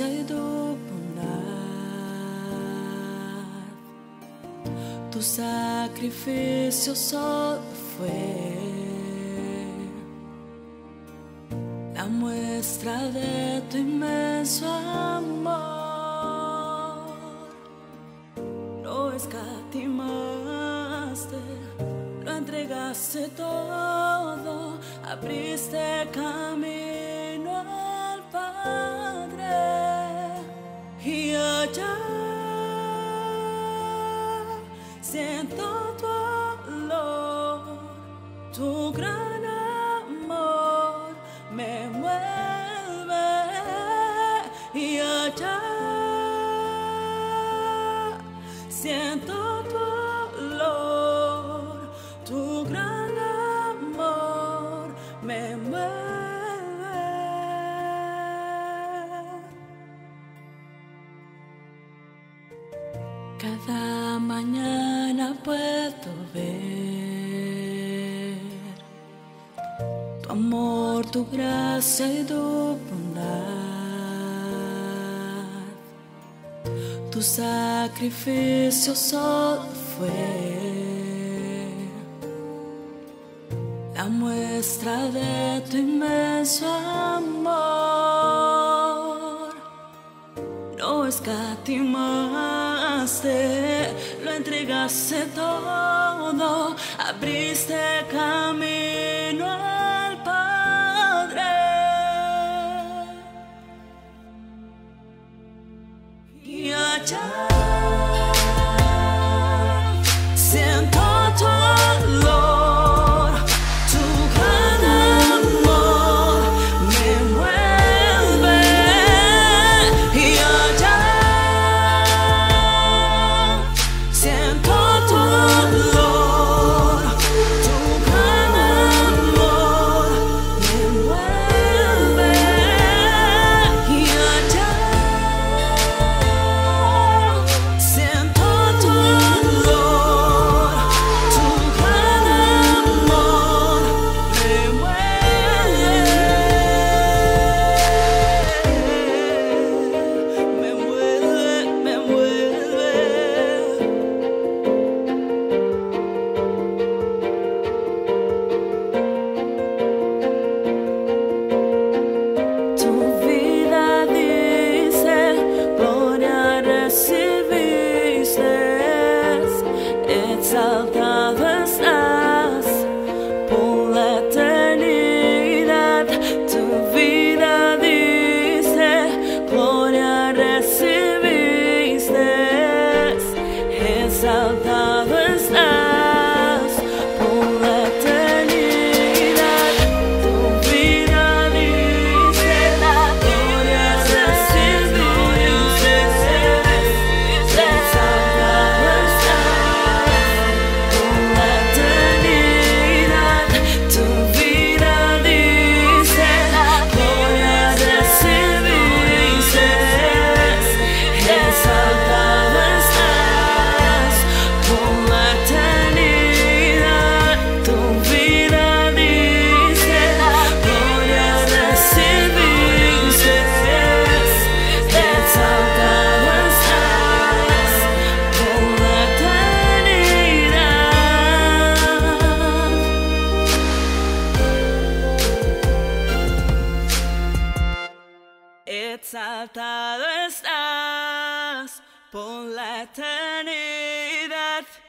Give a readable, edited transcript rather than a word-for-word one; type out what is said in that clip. sé tu bondad, tu sacrificio solo fue la muestra de tu inmenso amor. No escatimaste, lo entregaste todo, abriste camino al Padre, y allá siento tu olor, tu gran amor me mueve, y allá siento tu olor, tu gran me mueve. Cada mañana puedo ver tu amor, tu gracia y tu bondad. Tu sacrificio solo fue la muestra de tu inmenso amor. No escatimaste, lo entregaste todo, abriste camino al Padre, y allá siento tu dolor. Exaltado estás por la eternidad. Tu vida dice, gloria recibiste. Exaltado estás por la eternidad. Tu vida dice, gloria recibiste. Exaltado estás por la eternidad.